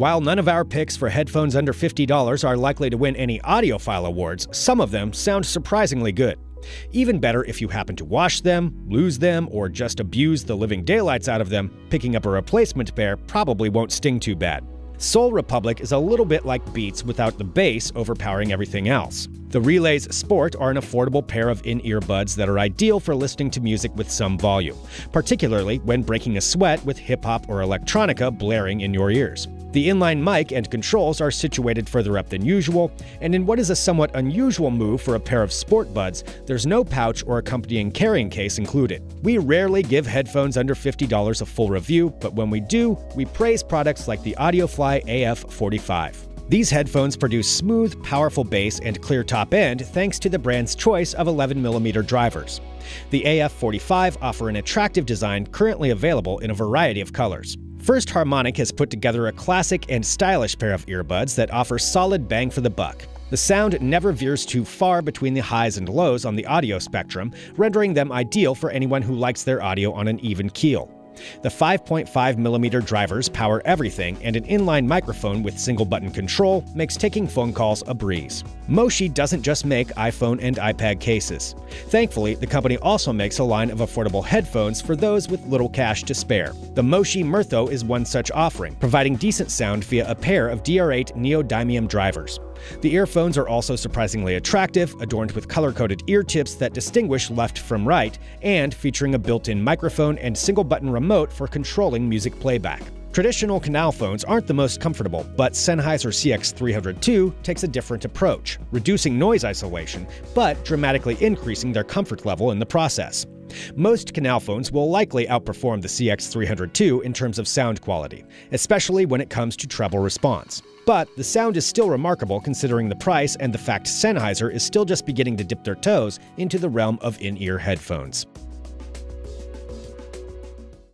While none of our picks for headphones under $50 are likely to win any audiophile awards, some of them sound surprisingly good. Even better if you happen to wash them, lose them, or just abuse the living daylights out of them, picking up a replacement pair probably won't sting too bad. Soul Republic is a little bit like Beats without the bass overpowering everything else. The Relays Sport are an affordable pair of in-ear buds that are ideal for listening to music with some volume, particularly when breaking a sweat with hip-hop or electronica blaring in your ears. The inline mic and controls are situated further up than usual, and in what is a somewhat unusual move for a pair of sport buds, there's no pouch or accompanying carrying case included. We rarely give headphones under $50 a full review, but when we do, we praise products like the Audiofly AF45. These headphones produce smooth, powerful bass and clear top end thanks to the brand's choice of 11mm drivers. The AF45 offer an attractive design currently available in a variety of colors. First Harmonic has put together a classic and stylish pair of earbuds that offer solid bang for the buck. The sound never veers too far between the highs and lows on the audio spectrum, rendering them ideal for anyone who likes their audio on an even keel. The 5.5mm drivers power everything, and an inline microphone with single-button control makes taking phone calls a breeze. Moshi doesn't just make iPhone and iPad cases. Thankfully, the company also makes a line of affordable headphones for those with little cash to spare. The Moshi Murtho is one such offering, providing decent sound via a pair of DR8 neodymium drivers. The earphones are also surprisingly attractive, adorned with color-coded ear tips that distinguish left from right, and featuring a built-in microphone and single-button remote for controlling music playback. Traditional canal phones aren't the most comfortable, but Sennheiser CX302 takes a different approach, reducing noise isolation, but dramatically increasing their comfort level in the process. Most canal phones will likely outperform the CX302 in terms of sound quality, especially when it comes to treble response. But the sound is still remarkable considering the price and the fact Sennheiser is still just beginning to dip their toes into the realm of in-ear headphones.